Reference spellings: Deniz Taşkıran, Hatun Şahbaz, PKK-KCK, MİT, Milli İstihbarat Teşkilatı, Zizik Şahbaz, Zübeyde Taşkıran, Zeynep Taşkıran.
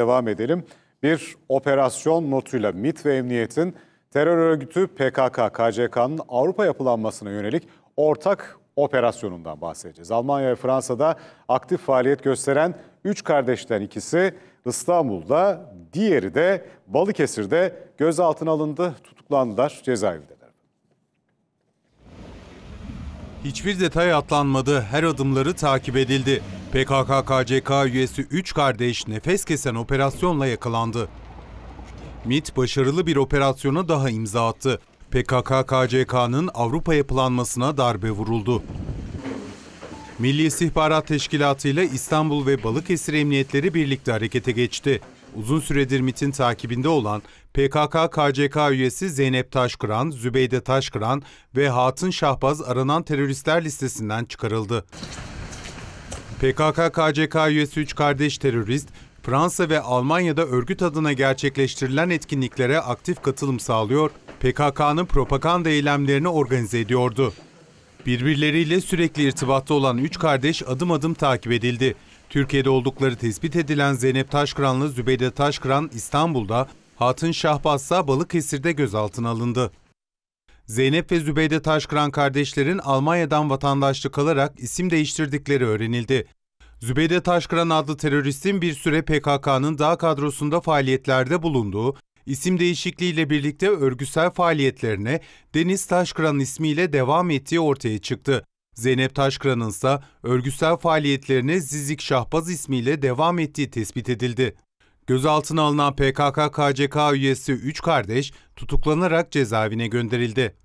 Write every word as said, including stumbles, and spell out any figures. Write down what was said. Devam edelim. Bir operasyon notuyla MİT ve Emniyet'in terör örgütü P K K K C K'nın Avrupa yapılanmasına yönelik ortak operasyonundan bahsedeceğiz. Almanya ve Fransa'da aktif faaliyet gösteren üç kardeşten ikisi İstanbul'da, diğeri de Balıkesir'de gözaltına alındı, tutuklandılar, cezaevinde. Hiçbir detay atlanmadı, her adımları takip edildi. P K K K C K üyesi üç kardeş nefes kesen operasyonla yakalandı. MİT başarılı bir operasyona daha imza attı. P K K K C K'nın Avrupa yapılanmasına darbe vuruldu. Milli İstihbarat Teşkilatı ile İstanbul ve Balıkesir Emniyetleri birlikte harekete geçti. Uzun süredir MİT'in takibinde olan P K K K C K üyesi Zeynep Taşkıran, Zübeyde Taşkıran ve Hatun Şahbaz aranan teröristler listesinden çıkarıldı. P K K K C K üyesi üç kardeş terörist, Fransa ve Almanya'da örgüt adına gerçekleştirilen etkinliklere aktif katılım sağlıyor, P K K'nın propaganda eylemlerini organize ediyordu. Birbirleriyle sürekli irtibatta olan üç kardeş adım adım takip edildi. Türkiye'de oldukları tespit edilen Zeynep Taşkıran'la Zübeyde Taşkıran İstanbul'da, Hatun Şahbaz'sa Balıkesir'de gözaltına alındı. Zeynep ve Zübeyde Taşkıran kardeşlerin Almanya'dan vatandaşlık alarak isim değiştirdikleri öğrenildi. Zübeyde Taşkıran adlı teröristin bir süre P K K'nın dağ kadrosunda faaliyetlerde bulunduğu, isim değişikliğiyle birlikte örgütsel faaliyetlerine Deniz Taşkıran ismiyle devam ettiği ortaya çıktı. Zeynep Taşkıran'ın ise örgütsel faaliyetlerine Zizik Şahbaz ismiyle devam ettiği tespit edildi. Gözaltına alınan P K K K C K üyesi üç kardeş tutuklanarak cezaevine gönderildi.